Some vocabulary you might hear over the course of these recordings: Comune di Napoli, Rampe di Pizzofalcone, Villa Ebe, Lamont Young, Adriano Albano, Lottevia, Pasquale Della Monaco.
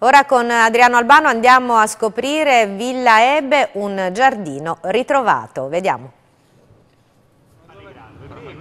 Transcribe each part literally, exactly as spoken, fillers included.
Ora con Adriano Albano andiamo a scoprire Villa Ebe, un giardino ritrovato. Vediamo.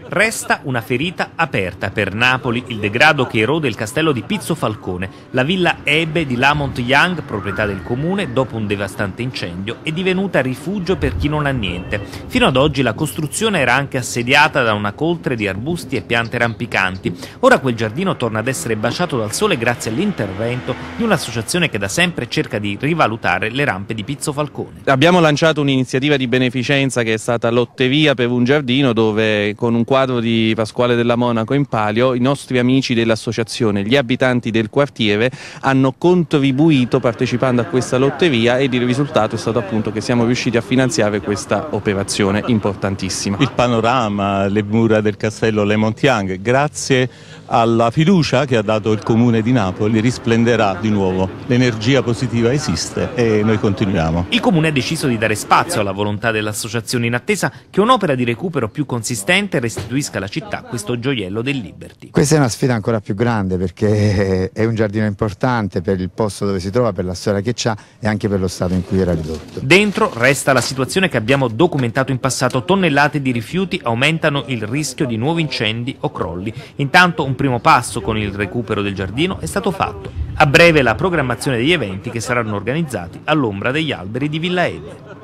Resta una ferita aperta per Napoli, il degrado che erode il castello di Pizzofalcone. La Villa Ebe di Lamont Young, proprietà del comune, dopo un devastante incendio, è divenuta rifugio per chi non ha niente. Fino ad oggi la costruzione era anche assediata da una coltre di arbusti e piante rampicanti. Ora quel giardino torna ad essere baciato dal sole grazie all'intervento di un'associazione che da sempre cerca di rivalutare le rampe di Pizzofalcone. Abbiamo lanciato un'iniziativa di beneficenza che è stata Lottevia per un giardino, dove con un quadro di Pasquale Della Monaco in palio, i nostri amici dell'associazione, gli abitanti del quartiere, hanno contribuito partecipando a questa lotteria ed il risultato è stato appunto che siamo riusciti a finanziare questa operazione importantissima. Il panorama, le mura del castello Lamont Young, grazie alla fiducia che ha dato il Comune di Napoli, risplenderà di nuovo. L'energia positiva esiste e noi continuiamo. Il Comune ha deciso di dare spazio alla volontà dell'associazione in attesa che un'opera di recupero più consistente resti restituisca alla città questo gioiello del Liberty. Questa è una sfida ancora più grande perché è un giardino importante per il posto dove si trova, per la storia che c'ha e anche per lo stato in cui era ridotto. Dentro resta la situazione che abbiamo documentato in passato: tonnellate di rifiuti aumentano il rischio di nuovi incendi o crolli. Intanto un primo passo con il recupero del giardino è stato fatto. A breve la programmazione degli eventi che saranno organizzati all'ombra degli alberi di Villa Ebe.